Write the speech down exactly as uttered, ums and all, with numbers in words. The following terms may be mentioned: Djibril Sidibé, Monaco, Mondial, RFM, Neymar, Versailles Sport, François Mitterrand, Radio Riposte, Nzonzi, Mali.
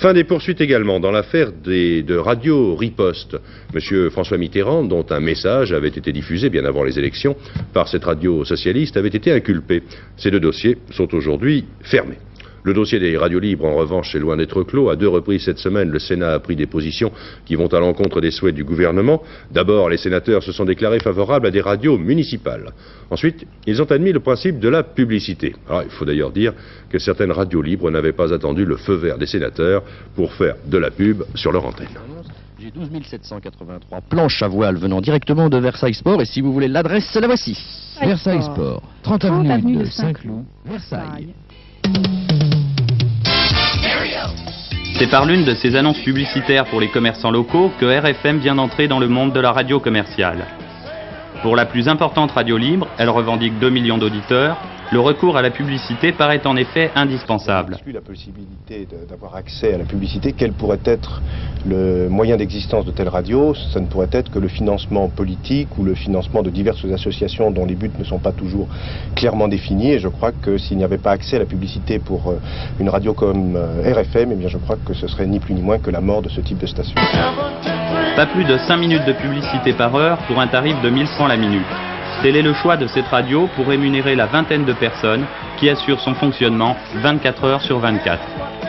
Fin des poursuites également dans l'affaire de Radio Riposte. Monsieur François Mitterrand, dont un message avait été diffusé bien avant les élections par cette radio socialiste, avait été inculpé. Ces deux dossiers sont aujourd'hui fermés. Le dossier des radios libres, en revanche, est loin d'être clos. À deux reprises cette semaine, le Sénat a pris des positions qui vont à l'encontre des souhaits du gouvernement. D'abord, les sénateurs se sont déclarés favorables à des radios municipales. Ensuite, ils ont admis le principe de la publicité. Alors, il faut d'ailleurs dire que certaines radios libres n'avaient pas attendu le feu vert des sénateurs pour faire de la pub sur leur antenne. J'ai douze mille sept cent quatre-vingt-trois planches à voile venant directement de Versailles Sport, et si vous voulez l'adresse, la voici. Versailles Sport, trente avenue de Saint-Cloud, Versailles. C'est par l'une de ces annonces publicitaires pour les commerçants locaux que R F M vient d'entrer dans le monde de la radio commerciale. Pour la plus importante radio libre, elle revendique deux millions d'auditeurs, le recours à la publicité paraît en effet indispensable. La possibilité d'avoir accès à la publicité, quel pourrait être le moyen d'existence de telle radio? Ça ne pourrait être que le financement politique ou le financement de diverses associations dont les buts ne sont pas toujours clairement définis. Et je crois que s'il n'y avait pas accès à la publicité pour une radio comme R F M, eh bien je crois que ce serait ni plus ni moins que la mort de ce type de station. Pas plus de cinq minutes de publicité par heure pour un tarif de mille francs la minute. Tel est le choix de cette radio pour rémunérer la vingtaine de personnes qui assurent son fonctionnement vingt-quatre heures sur vingt-quatre.